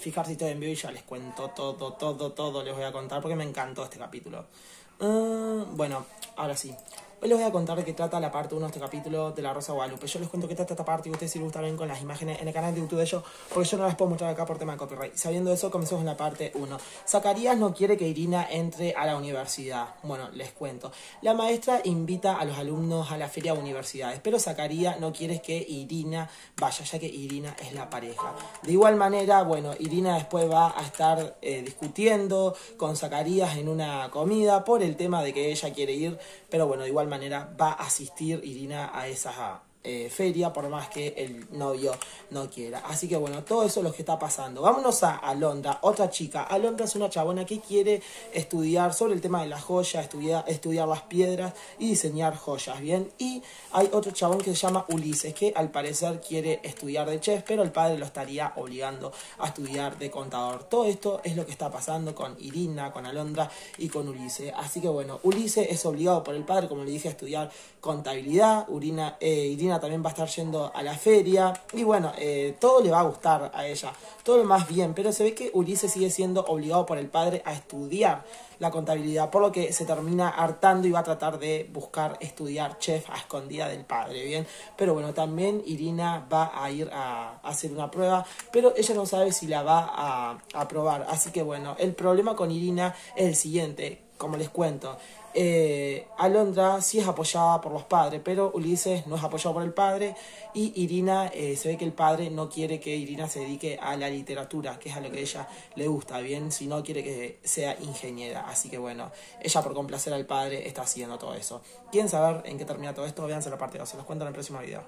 fijar si estoy en vivo y ya les cuento todo les voy a contar porque me encantó este capítulo. Bueno, ahora sí. Hoy les voy a contar de qué trata la parte 1 de este capítulo de La Rosa de Guadalupe. Yo les cuento qué trata esta parte y ustedes si les gusta ven con las imágenes en el canal de YouTube de ellos, porque yo no las puedo mostrar acá por tema de copyright. Sabiendo eso, comenzamos en la parte 1. Zacarías no quiere que Irina entre a la universidad. Bueno, les cuento. La maestra invita a los alumnos a la feria de universidades, pero Zacarías no quiere que Irina vaya, ya que Irina es la pareja. De igual manera, bueno, Irina después va a estar discutiendo con Zacarías en una comida por el tema de que ella quiere ir, pero bueno, de igual manera va a asistir Irina a esa feria por más que el novio no quiera. Así que bueno, todo eso es lo que está pasando. Vámonos a Alondra, otra chica. Alondra es una chabona que quiere estudiar sobre el tema de las joyas, estudiar las piedras y diseñar joyas, ¿bien? Y hay otro chabón que se llama Ulises, que al parecer quiere estudiar de chef, pero el padre lo estaría obligando a estudiar de contador. Todo esto es lo que está pasando con Irina, con Alondra y con Ulises. Así que bueno, Ulises es obligado por el padre, como le dije, a estudiar contabilidad. Irina también va a estar yendo a la feria y bueno, todo le va a gustar a ella, todo lo más bien, pero se ve que Ulises sigue siendo obligado por el padre a estudiar la contabilidad, por lo que se termina hartando y va a tratar de buscar estudiar chef a escondida del padre, ¿bien? Pero bueno, también Irina va a ir a hacer una prueba, pero ella no sabe si la va a aprobar, así que bueno, el problema con Irina es el siguiente, como les cuento. Alondra sí es apoyada por los padres, pero Ulises no es apoyado por el padre y Irina, se ve que el padre no quiere que Irina se dedique a la literatura, que es a lo que ella le gusta, bien, si no quiere que sea ingeniera, así que bueno, ella por complacer al padre está haciendo todo eso. ¿Quieren saber en qué termina todo esto? Véanse la parte 2, se los cuento en el próximo video.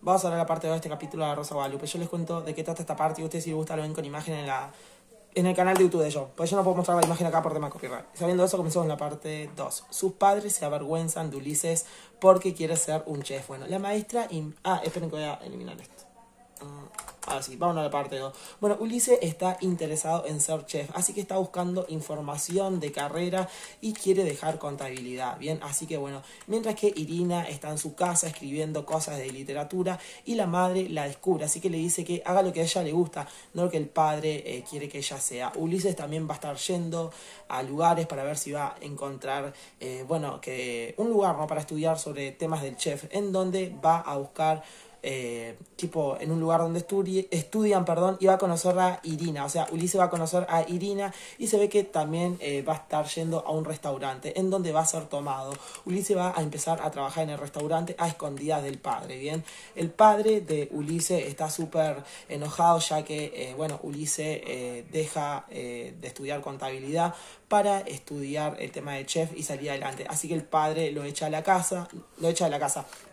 Vamos a ver la parte 2 de este capítulo de La Rosa de Guadalupe. Yo les cuento de qué trata esta parte y ustedes si les gusta lo ven con imagen en la... en el canal de YouTube de yo, pues yo no puedo mostrar la imagen acá por tema de copyright. Sabiendo eso, comenzamos en la parte 2. Sus padres se avergüenzan de Ulises porque quiere ser un chef. Bueno, la maestra... esperen que voy a eliminar esto. Ahora sí, vamos a la parte 2. Bueno, Ulises está interesado en ser chef, así que está buscando información de carrera y quiere dejar contabilidad, ¿bien? Así que bueno, mientras que Irina está en su casa escribiendo cosas de literatura y la madre la descubre, así que le dice que haga lo que a ella le gusta, no lo que el padre quiere que ella sea. Ulises también va a estar yendo a lugares para ver si va a encontrar, bueno, que un lugar, ¿no?, para estudiar sobre temas del chef, en donde va a buscar... tipo en un lugar donde estudian, y va a conocer a Irina, o sea, Ulises va a conocer a Irina y se ve que también va a estar yendo a un restaurante en donde va a ser tomado. Ulises va a empezar a trabajar en el restaurante a escondidas del padre, ¿bien? El padre de Ulises está súper enojado ya que, bueno, Ulises deja de estudiar contabilidad para estudiar el tema de chef y salir adelante. Así que el padre lo echa a la casa,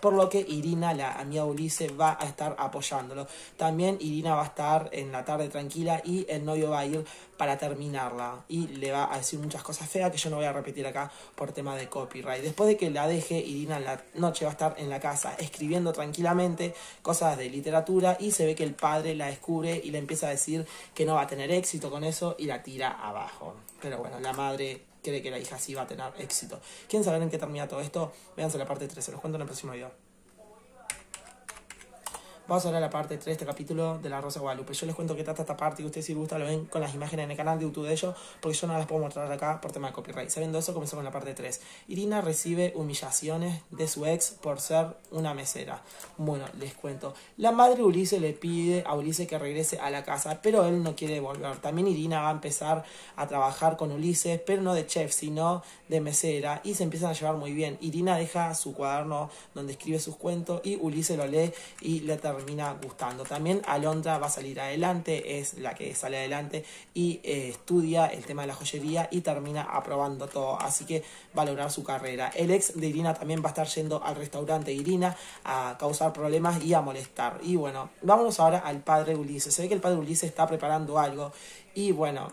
por lo que Irina, la amiga de Ulises, va a estar apoyándolo. También Irina va a estar en la tarde tranquila y el novio va a ir para terminarla y le va a decir muchas cosas feas que yo no voy a repetir acá por tema de copyright. Después de que la deje, Irina en la noche va a estar en la casa escribiendo tranquilamente cosas de literatura y se ve que el padre la descubre y le empieza a decir que no va a tener éxito con eso y la tira abajo. Pero bueno, la madre cree que la hija sí va a tener éxito. ¿Quieren saber en qué termina todo esto? Véanse la parte 3, se los cuento en el próximo video. Vamos a ver la parte 3 de este capítulo de La Rosa de Guadalupe. Yo les cuento que trata esta parte y ustedes si les gusta lo ven con las imágenes en el canal de YouTube de ellos, porque yo no las puedo mostrar acá por tema de copyright. Sabiendo eso, comenzamos en la parte 3. Irina recibe humillaciones de su ex por ser una mesera. Bueno, les cuento. La madre Ulises le pide a Ulises que regrese a la casa, pero él no quiere volver. También Irina va a empezar a trabajar con Ulises, pero no de chef, sino de mesera, y se empiezan a llevar muy bien. Irina deja su cuaderno donde escribe sus cuentos y Ulises lo lee y le termina gustando. También Alondra va a salir adelante, es la que sale adelante y estudia el tema de la joyería y termina aprobando todo, así que va a lograr su carrera. El ex de Irina también va a estar yendo al restaurante de Irina a causar problemas y a molestar. Y bueno, vámonos ahora al padre Ulises. Se ve que el padre Ulises está preparando algo y bueno,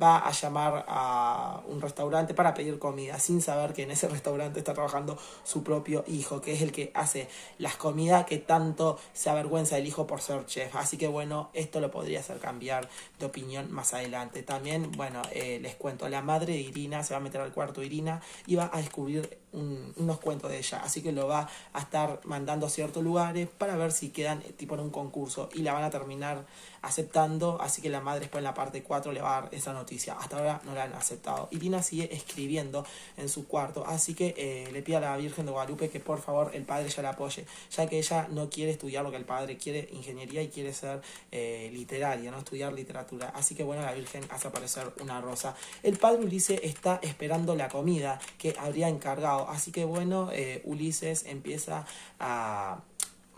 va a llamar a un restaurante para pedir comida, sin saber que en ese restaurante está trabajando su propio hijo, que es el que hace las comidas que tanto se avergüenza el hijo por ser chef. Así que bueno, esto lo podría hacer cambiar de opinión más adelante. También, bueno, les cuento, la madre de Irina se va a meter al cuarto de Irina y va a descubrir unos cuentos de ella, así que lo va a estar mandando a ciertos lugares para ver si quedan tipo en un concurso, y la van a terminar aceptando, así que la madre después en la parte 4 le va a dar esa noticia. Hasta ahora no la han aceptado. Irina sigue escribiendo en su cuarto, así que le pide a la Virgen de Guadalupe que por favor el padre ya la apoye, ya que ella no quiere estudiar lo que el padre quiere, ingeniería, y quiere ser literaria, no estudiar literatura. Así que bueno, la Virgen hace aparecer una rosa. El padre Ulises está esperando la comida que habría encargado, así que bueno, Ulises empieza a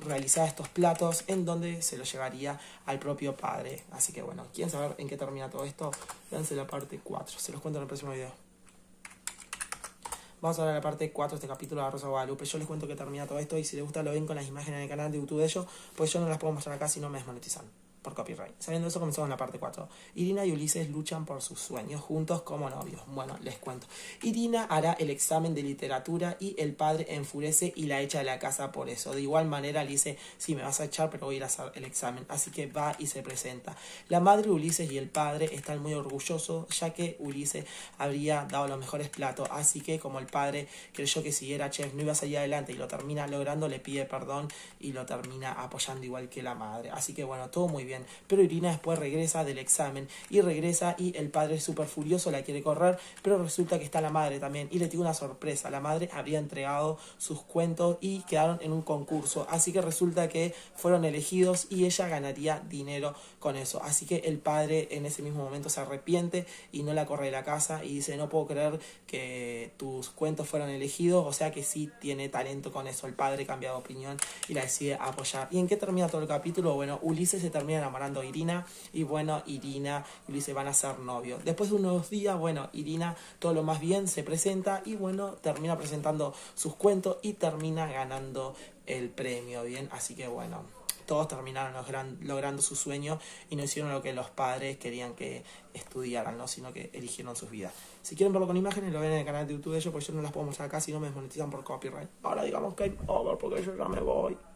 realizar estos platos en donde se los llevaría al propio padre. Así que bueno, ¿quieren saber en qué termina todo esto? Véanse la parte 4, se los cuento en el próximo video. Vamos a ver la parte 4 de este capítulo de La Rosa de Guadalupe. Yo les cuento que termina todo esto, y si les gusta lo ven con las imágenes en el canal de YouTube de ellos, pues yo no las puedo mostrar acá si no me desmonetizan por copyright. Sabiendo eso, comenzamos en la parte 4. Irina y Ulises luchan por sus sueños juntos como novios. Bueno, les cuento. Irina hará el examen de literatura y el padre enfurece y la echa de la casa por eso. De igual manera le dice, sí, me vas a echar, pero voy a ir a hacer el examen. Así que va y se presenta. La madre Ulises y el padre están muy orgullosos, ya que Ulises habría dado los mejores platos. Así que como el padre creyó que si era chef no iba a salir adelante y lo termina logrando, le pide perdón y lo termina apoyando igual que la madre. Así que bueno, todo muy bien. Pero Irina después regresa del examen y el padre es súper furioso, la quiere correr, pero resulta que está la madre también y le tiene una sorpresa. La madre habría entregado sus cuentos y quedaron en un concurso, así que resulta que fueron elegidos y ella ganaría dinero con eso. Así que el padre en ese mismo momento se arrepiente y no la corre de la casa y dice, no puedo creer que tus cuentos fueron elegidos, o sea que sí tiene talento con eso. El padre cambia de opinión y la decide apoyar. ¿Y en qué termina todo el capítulo? Bueno, Ulises se termina enamorando a Irina, y bueno, Irina y Ulises van a ser novios. Después de unos días, bueno, Irina todo lo más bien se presenta y bueno, termina presentando sus cuentos y termina ganando el premio, bien, así que bueno, todos terminaron logrando su sueño y no hicieron lo que los padres querían que estudiaran, ¿no? Sino que eligieron sus vidas. Si quieren verlo con imágenes, lo ven en el canal de YouTube de ellos, porque yo no las puedo mostrar acá si no me desmonetizan por copyright. Ahora digamos que hay over porque yo ya me voy.